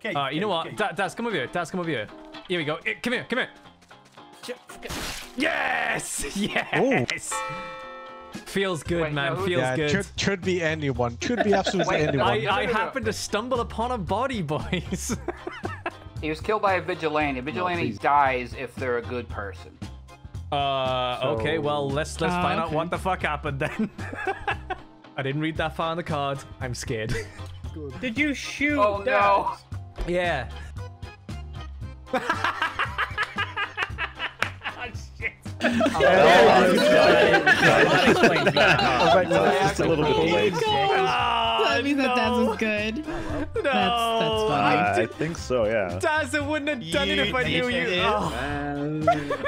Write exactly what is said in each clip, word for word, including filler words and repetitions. Okay. All right, you know what? Daz, Daz, come over here. Daz, come over here. Here we go. Come here. Come here. Yes! Yes! Ooh. Feels good, Wait, man. No, Feels yeah, good. Should, should be anyone. Should be absolutely Wait, anyone. I, I happened to stumble upon a body, boys. He was killed by a vigilante. Vigilante oh, dies if they're a good person. Uh, so... okay. Well, let's let's uh, find okay. out what the fuck happened then. I didn't read that far on the card. I'm scared. Good. Did you shoot? Oh Daz? No! Yeah. Just a little bit. That means that Daz was good. No, that's, that's fine. I, I think so. Yeah. Daz, I wouldn't have done you it if I knew you. It, oh.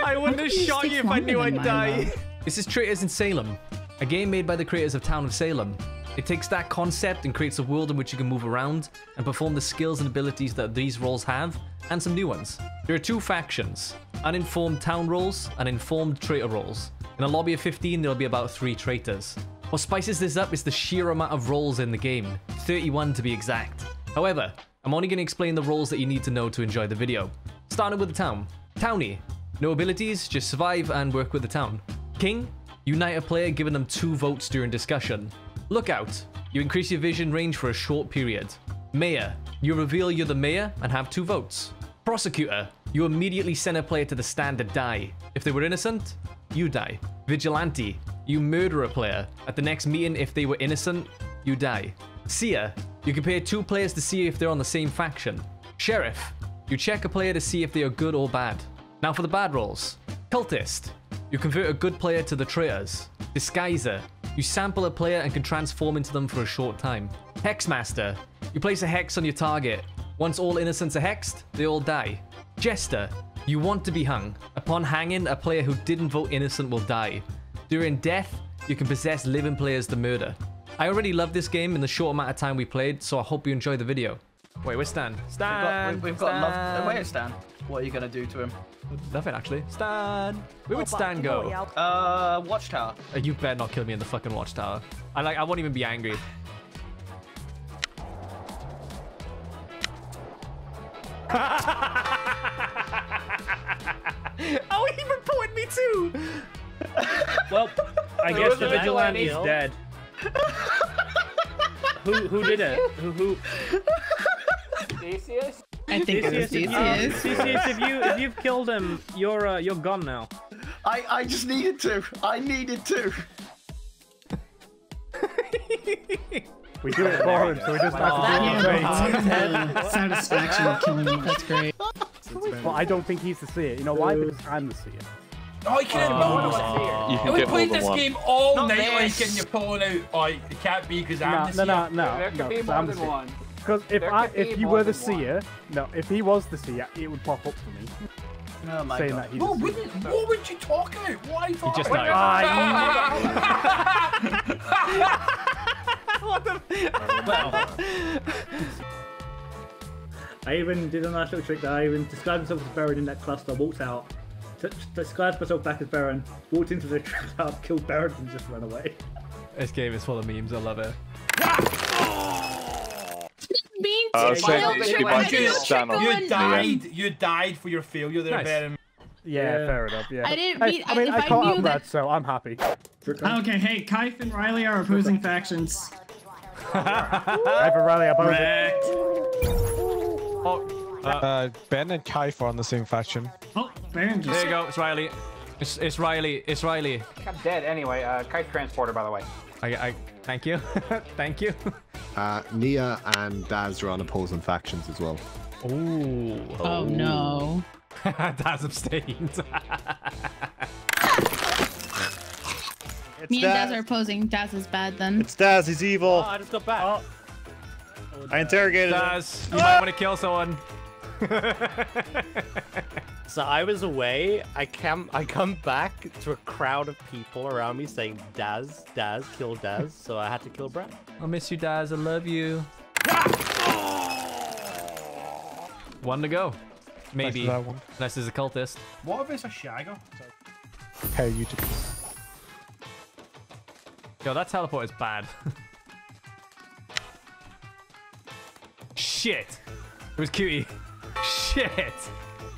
I wouldn't have shot you if I knew I'd die. This is Traitors in Salem, a game made by the creators of Town of Salem. It takes that concept and creates a world in which you can move around and perform the skills and abilities that these roles have, and some new ones. There are two factions, uninformed town roles and informed traitor roles. In a lobby of fifteen, there'll be about three traitors. What spices this up is the sheer amount of roles in the game, thirty-one to be exact. However, I'm only going to explain the roles that you need to know to enjoy the video. Starting with the town. Townie, no abilities, just survive and work with the town. King, unite a player giving them two votes during discussion. Lookout, you increase your vision range for a short period. Mayor, you reveal you're the mayor and have two votes. Prosecutor, you immediately send a player to the stand to die. If they were innocent, you die. Vigilante, you murder a player. At the next meeting, if they were innocent, you die. Seer, you compare two players to see if they're on the same faction. Sheriff, you check a player to see if they are good or bad. Now for the bad rolls. Cultist, you convert a good player to the traitors. Disguiser, you sample a player and can transform into them for a short time. Hexmaster, you place a hex on your target. Once all innocents are hexed, they all die. Jester, you want to be hung. Upon hanging, a player who didn't vote innocent will die. During death, you can possess living players to murder. I already loved this game in the short amount of time we played, so I hope you enjoyed the video. Wait, where's Stan? Stan! We've got, we've, we've Stan. got love. Where's Stan? What are you going to do to him? Nothing, actually. Stan! Where oh, would Stan go? Uh, Watchtower. You better not kill me in the fucking Watchtower. I like. I won't even be angry. Oh, he reported me too! Well, I guess the vigilante is dead. who who did it? Who who? Theseus? I think it was Theseus. Theseus, if you if you've killed him, you're uh, you're gone now. I I just needed to. I needed to. We do it for him, so we just have to do it. Satisfaction of killing him, that's great. Well, I don't think he's the seer. You know why? Because I'm the seer. Oh, you can't vote on the seer. We played this game all Not night, like, and you're pulling out, oh, it can't be because I'm no, the no, seer. No, no, there no, no, I'm the seer. Because if, I, if you were the seer, no, if he was the seer, it would pop up for me. Oh my saying God. That he's well, what, what were you talking about? Why are you talking about? What the I even did a nice little trick there. I even described myself as Baron in that cluster, walked out, described myself back as Baron, walked into the trap, killed Baron, and just ran away. This game is full of memes, I love it. Mean uh, so you died, you died for your failure there, nice. Baron. Yeah, yeah, fair enough. Yeah, I didn't. Mean, I, I mean, if I, I can't outrun that... so I'm happy. Okay, hey, Kaif and Riley are opposing factions. Kaif and Riley are opposing. Oh, uh, uh, Ben and Kaif are on the same faction. Oh, Ben just... there you go. It's Riley. It's it's Riley. It's Riley. I'm dead anyway. Uh, Kaif transporter, by the way. I, I thank you, thank you. Uh, Nia and Daz are on opposing factions as well. Ooh. Oh. Oh no. That's abstained. Me and Daz. Daz are opposing. Daz is bad then. It's Daz. He's evil. Oh, I just got back. Oh. Oh, I interrogated Daz. Him. You might want to kill someone. So I was away. I come. I come back to a crowd of people around me saying, "Daz, Daz, kill Daz." So I had to kill Brad. I miss you, Daz. I love you. One to go. Maybe. Nice one. Unless there's a cultist. What if it's a shagger? Hey, you two. Yo, that teleport is bad. Shit. was Cutie. Shit.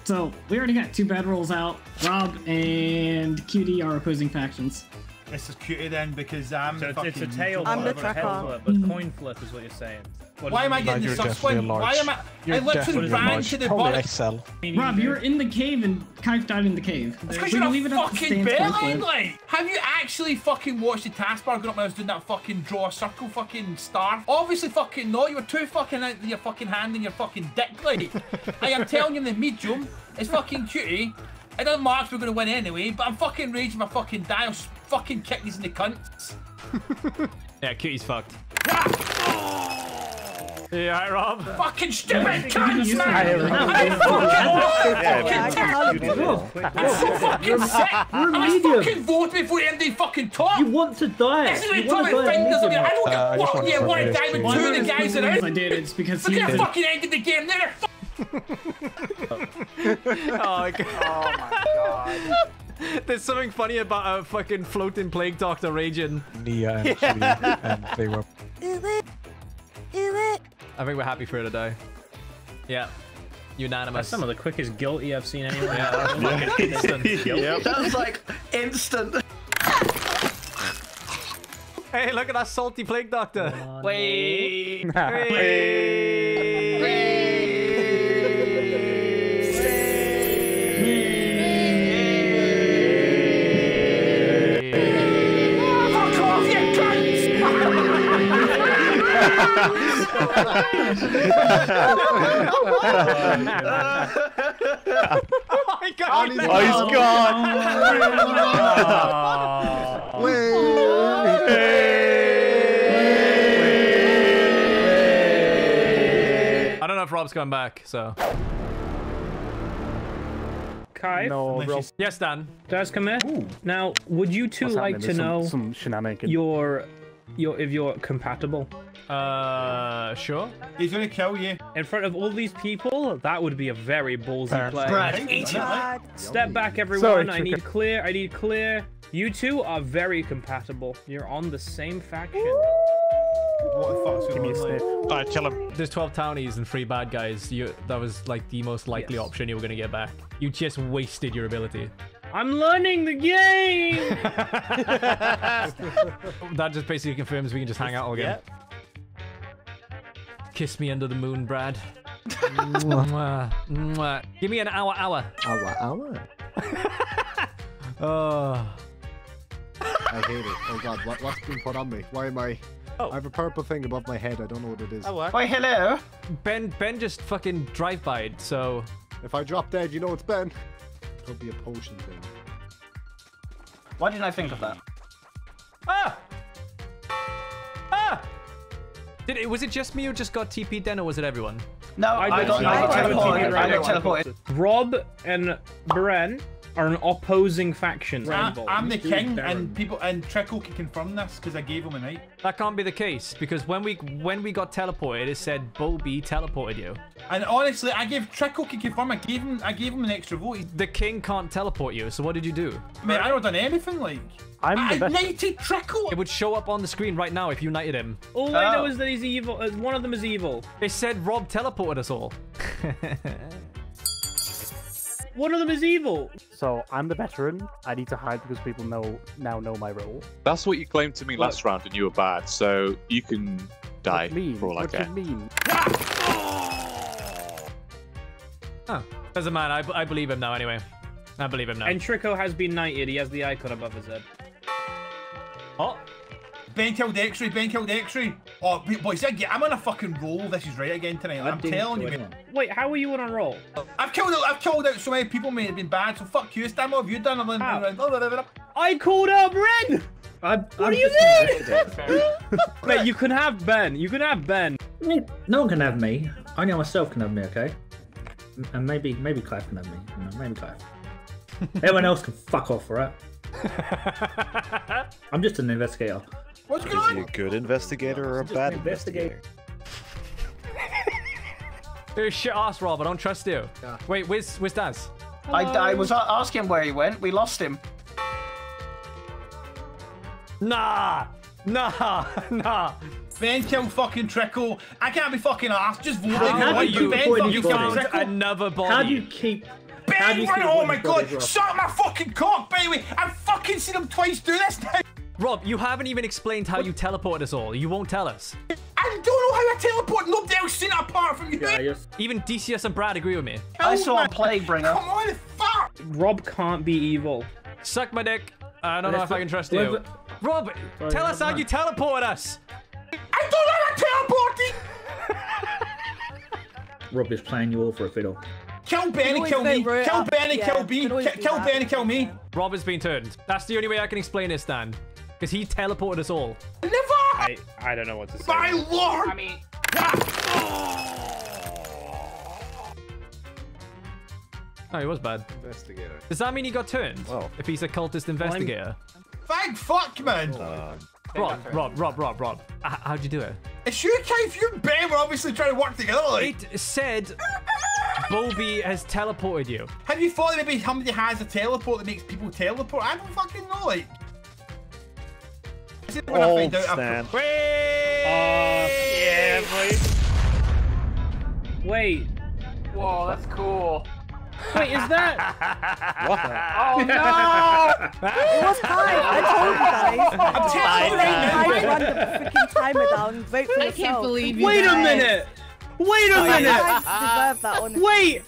So we already got two bad rolls out. Rob and Cutie are opposing factions. This is Cutie then, because I'm so the it's fucking... a tail I'm the tracker. But coin flip is what you're saying. What Why am I getting the soft one? Why am I... You're I literally ran to the bottom. Rob, you were in the cave and Kaif died in the cave. That's because you're a fucking bear, like. Have you actually fucking watched the taskbar going up when I was doing that fucking draw a circle fucking star? Obviously fucking not. You were too fucking out with your fucking hand and your fucking dick, like. I am telling you the medium is fucking Cutie. It doesn't matter if we're going to win anyway, but I'm fucking raging my fucking die. I'll fucking kick these in the cunts. Yeah, Cutie's fucked. Yeah, right, Rob. Fucking stupid cunts, man! I'm fucking old! Fucking terrible! I'm so fucking sick! I fucking vote before the end of the fucking top! You want to die! Isn't it time to find this? I don't get what you want to die with two of the guys that are in. Look at the fucking end of the game, they're fucking... Oh, God. Oh my God. There's something funny about a fucking floating plague doctor raging. Nia yeah, and yeah. and they were. I think we're happy for her to die. Yeah. Unanimous. That's some of the quickest guilty I've seen anywhere. Yeah, that was like an instant guilty. Yep. That was like instant. Hey, look at that salty plague doctor. On, wait. Wait. Wait. Wait. Oh my God! Oh, he's oh, gone! Wait! Oh, hey. I don't know if Rob's coming back, so. Kaif? No, Rob. Yes, Dan. Does come in? Ooh. Now, would you two like to some, know some shenanigans? Your, your, if you're compatible? Uh, sure. He's gonna kill you. In front of all these people, that would be a very ballsy play. Brad, step back, everyone. Sorry, I need clear. I need clear. You two are very compatible. You're on the same faction. What the fuck's going on? All right, kill him. There's twelve townies and three bad guys. You, that was like the most likely yes. option you were gonna get back. You just wasted your ability. I'm learning the game. That just basically confirms we can just hang out all again. Yeah. Kiss me under the moon, Brad. Mwah. Mwah. Give me an hour, hour. Hour, hour. Oh. I hate it. Oh God, what, what's been put on me? Why am I? Oh. I have a purple thing above my head. I don't know what it is. Oh, hello. Ben, Ben just fucking drive-by'd, so. If I drop dead, you know it's Ben. It'll be a potion thing. Why didn't I think of that? Ah! Did it, was it just me who just got T P'd then, or was it everyone? No, I got teleported. I got teleported. Rob and Bren are an opposing faction. I, I'm the king, and people and Trickle can confirm this because I gave him a night. That can't be the case because when we when we got teleported, it said Bobby teleported you. And honestly, I gave Trickle can confirm. I gave him I gave him an extra vote. The king can't teleport you. So what did you do? Man, I don't done anything like. I'm I knighted Trickle! It would show up on the screen right now if you knighted him. All oh. I know is that he's evil. One of them is evil. They said Rob teleported us all. One of them is evil. So I'm the veteran. I need to hide because people know now know my role. That's what you claimed to me Look. last round and you were bad. So you can die mean? for all what I care. What do you mean? Ah! Oh, doesn't matter. I, I believe him now anyway. I believe him now. And Trico has been knighted. He has the icon above his head. Oh. Ben killed X-Ray, Ben killed X-Ray. Oh, boys, I'm on a fucking roll. This is right again tonight. I'm telling you, man. Wait, how are you on a roll? I've killed out, I've killed out so many people, mate. It's been bad. So fuck you, Stan. What have you done? I'm on. I called out Red. I, what I'm are you doing? Mate, you can have Ben. You can have Ben. No one can have me. Only myself can have me, okay? And maybe, maybe Clive can have me. No, maybe Clive. Everyone else can fuck off, right? I'm just an investigator. What's going on? Is he a good investigator or a bad investigator? You're a shit ass, Rob. I don't trust you. Yeah. Wait, where's where's Daz? I, I was asking where he went. We lost him. Nah, nah, nah, Ben kill fucking Trickle. I can't be fucking arsed. Just vote how how you, Ben fucking you killed Trickle. Another body. How do you keep... Ben you run, oh my god, shut my fucking cock, baby! I've fucking seen him twice do this now! Rob, you haven't even explained how what? you teleported us all. You won't tell us. I don't know how I teleport. Nobody else seen it apart from you. Yeah, yes. Even D C S and Brad agree with me. Oh, I saw a plague bringer. Come on, fuck! Rob can't be evil. Suck my dick. I don't but know if the, I can trust you. The... Rob, Sorry, tell us how mind. you teleported us. I don't know how I'm teleporting! Rob is playing you all for a fiddle. Kill Ben and kill me. Kill Ben and kill me. Kill Ben and kill me. Rob has been turned. That's the only way I can explain this, Dan. Because he teleported us all. Never! I, I don't know what to say. My lord! I mean... Oh, he was bad. Investigator. Does that mean he got turned? Well, if he's a cultist investigator? Thank fuck, man! Uh, Rob, Rob, Rob, Rob, Rob. Uh, how'd you do it? It's you, Kaif. You and Ben were obviously trying to work together, like... It said... Bobby has teleported you. Have you thought that maybe somebody has a teleport that makes people teleport? I don't fucking know, like... Is it when I find out after... Wait! Uh, yeah, boy. Wait. Whoa, that's cool. Wait, is that... What the... Oh, no! It was time. I told you guys. I'm telling you right now. I run the freaking timer down. Wait for I yourself. Can't believe you Wait guys. a minute! Wait a minute! I deserve that one. Wait!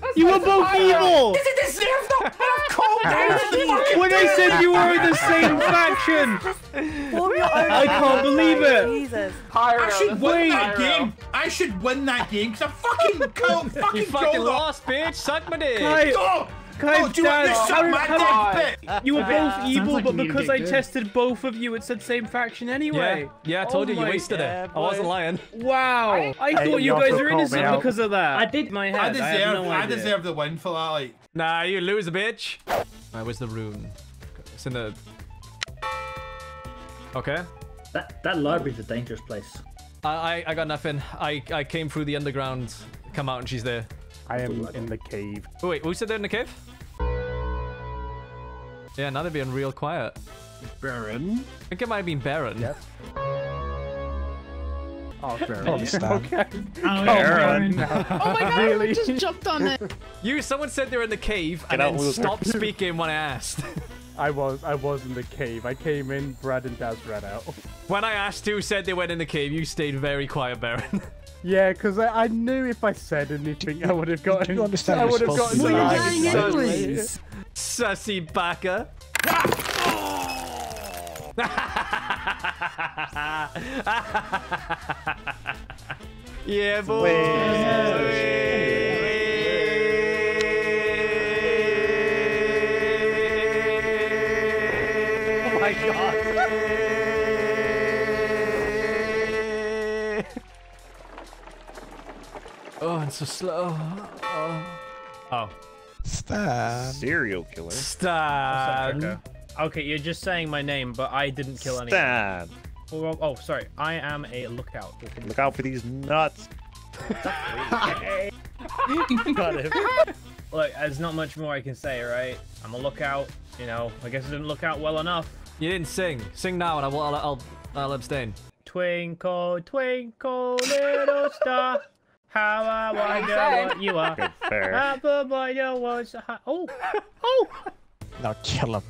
That's you were both evil! Does it deserve that? I'm cold out When I said you were in the same faction! I can't believe it! Jesus. Pyro, I should win that game! I should win that game because I fucking can't fucking You fucking lost, bitch! Suck my dick! Kai, oh, Kai, oh, Dad, oh, suck my dick, bitch! You were yeah. both evil, like but because I good. tested both of you, it said same faction anyway. Yeah, yeah I told oh you, you wasted yeah, it. Boy. I wasn't lying. Wow! I, I thought I you guys were innocent because of that. I did my head. I deserve, I have no idea. I deserve the win for that, like. Nah, you lose, bitch. Right, where's the rune? It's in the... Okay. That that library's a dangerous place. I, I I got nothing. I I came through the underground, come out, and she's there. I am in the cave. Oh, wait, who said they're in the cave? Yeah, now they're being real quiet. Baron. I think it might have been Baron. Yes. Oh, Baron. Oh, okay. oh, Baron. Oh my god, really? I just jumped on it. You, someone said they're in the cave and then stopped speaking when I asked. I was, I was in the cave. I came in, Brad and Daz ran out. When I asked who said they went in the cave, you stayed very quiet, Baron. Yeah, because I, I knew if I said anything, I would have gotten... You understand I would have gotten... What are you doing anyways? Sussy backer. Yeah, boy. Wait. Oh my god. Oh, I'm so slow. Oh. Oh. Stan. Serial killer. Stan. Okay, you're just saying my name, but I didn't kill anyone. Stan. Oh, oh, sorry. I am a lookout. Look out for these nuts. Got him. Look, there's not much more I can say, right? I'm a lookout. You know, I guess I didn't look out well enough. You didn't sing. Sing now, and I will. I'll, I'll, I'll abstain. Twinkle, twinkle, little star, how I wonder what you are. Good fair. Oh, oh. Now kill him.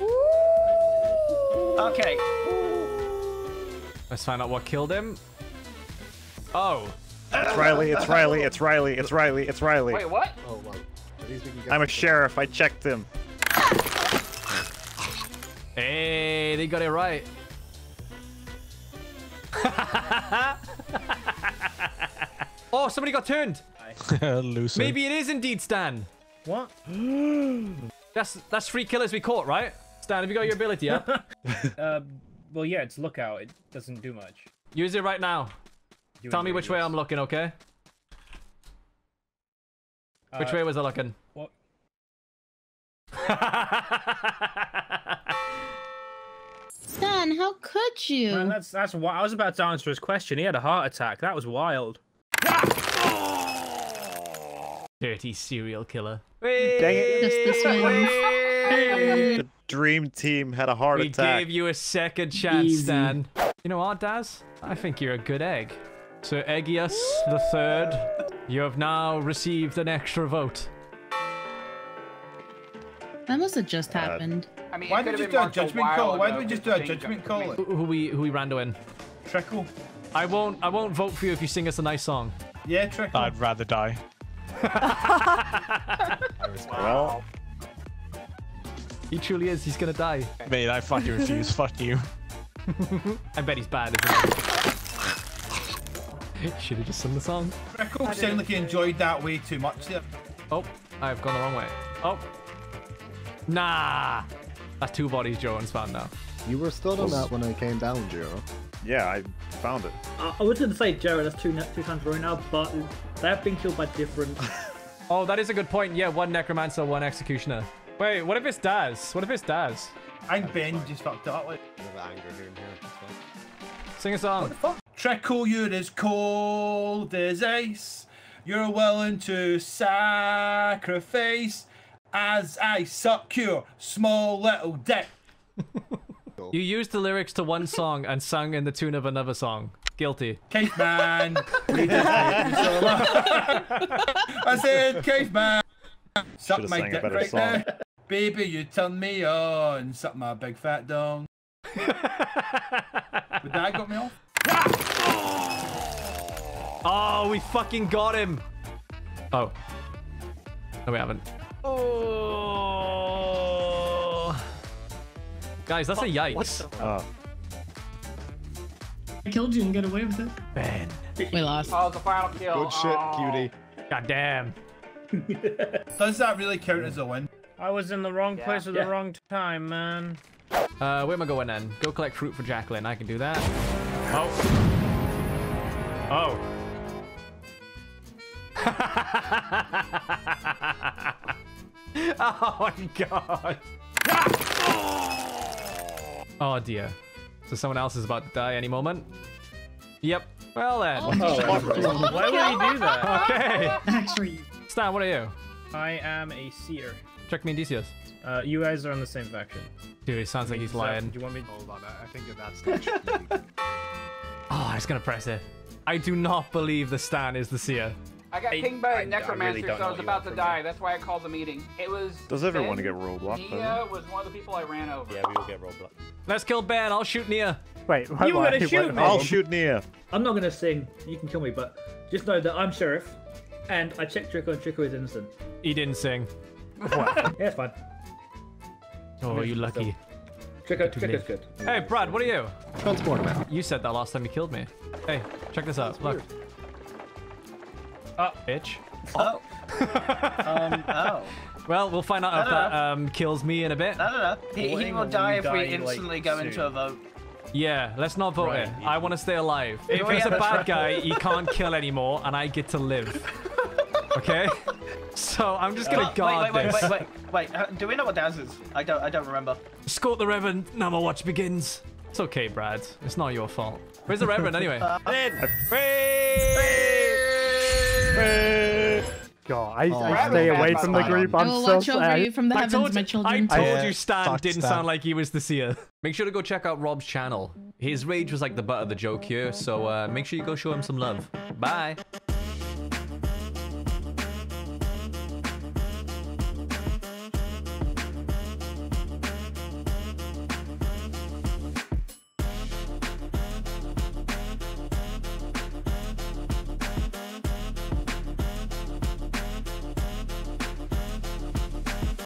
Ooh. Okay. Ooh. Let's find out what killed him. Oh. It's Riley. It's Riley. It's Riley. It's Riley. It's Riley. Wait, what? Oh, well. At least we can go I'm a sheriff. I checked him. Hey, they got it right. Oh, somebody got turned. Loser. Maybe it is indeed Stan. What? that's that's three killers we caught, right? Stan, have you got your ability up? uh, well, yeah, it's lookout. It doesn't do much. Use it right now. You Tell me which way I'm looking, okay? Uh, which way was I looking? What? Stan, how could you? Man, that's that's why I was about to answer his question. He had a heart attack. That was wild. Dirty serial killer. Wait, dang it. This way. The dream team had a heart we attack. We gave you a second chance, Easy. Stan. You know what, Daz? I think you're a good egg. So, Eggius the Third, you have now received an extra vote. That must have just happened. Uh, I mean, why did we just do a judgment call? Why did we just do a judgment call? Who we who we rando in? Trickle. I won't I won't vote for you if you sing us a nice song. Yeah, Trickle. I'd rather die. Wow. He truly is. He's gonna die. Mate, I fucking refuse. Fuck you. I bet he's bad, isn't he? Should have just sung the song. Trickle sounded like he enjoyed that way too much there. Oh, I've gone the wrong way. Oh. Nah. That's two bodies Joan's found now. You were still on that when I came down, Joe. Yeah, I found it. Uh, I was going to say, Joe, that's two, two times right now, but they have been killed by different... Oh, that is a good point. Yeah, one necromancer, one executioner. Wait, what if it's Daz? What if it's Daz? And Ben just fucked up. Like... A bit of anger here and here. That's fine. Sing a song. What the fuck? Trickle, you're as cold as ice. You're willing to sacrifice as I suck your small little dick. You used the lyrics to one song and sung in the tune of another song. Guilty. Kaif man. I said, Kaif man. Suck Should've my dick right song. Now. Baby, you turn me on. Suck my big fat dong. But that got me off. Oh, we fucking got him. Oh. No, we haven't. Oh. Guys, that's oh, a yikes. Oh. I killed you and got away with it. Ben. We lost. Oh, the final kill. Good shit, oh. Cutie. God damn. Does that really count as a win? I was in the wrong yeah. place at yeah. the wrong time, man. Uh, where am I going then? Go collect fruit for Jacqueline. I can do that. Oh. Oh. Oh my god. Oh dear. So someone else is about to die any moment? Yep. Well then. Oh, oh, why would he do that? Okay. Actually. Stan, what are you? I am a seer. Check me and Decius. Uh, you guys are on the same faction. Dude, it sounds like he's lying. Do you want me to hold on? I think that's the Oh, I was gonna press it. I do not believe the Stan is the seer. I got pinged by a necromancer, so I was about to die. That's why I called the meeting. It was. Does everyone get roadblocked? Nia was one of the people I ran over. Yeah, we will get roadblocked. Let's kill Ben. I'll shoot Nia. Wait, you were gonna shoot me. I'll shoot Nia. I'm not gonna sing. You can kill me, but just know that I'm sheriff, and I checked Trickle, and Trickle is innocent. He didn't sing. Yeah, it's fine. Oh, are you lucky? Trickle, Trickle's good. Hey, Brad, what are you? Transporter man. You said that last time you killed me. Hey, check this out. Look. Oh, bitch. Oh. um, oh. Well, we'll find out if that um, kills me in a bit. I don't know. He, he will die if we instantly like go soon. into a vote. Yeah, let's not vote right, in. Yeah. I want to stay alive. If, if he's a bad guy, he can't kill anymore, and I get to live. Okay? So I'm just going to oh, guard wait, wait, this. Wait, wait, wait, wait. Uh, do we know what Daz is? I don't, I don't remember. Escort the Reverend. Now my watch begins. It's okay, Brad. It's not your fault. Where's the Reverend anyway? uh, in. Free! God, I, oh, I stay away from the group. I'm so sad. I will watch over you from the heavens, my children. I told you Stan didn't sound like he was the seer. Make sure to go check out Rob's channel. His rage was like the butt of the joke here, so uh, make sure you go show him some love. Bye.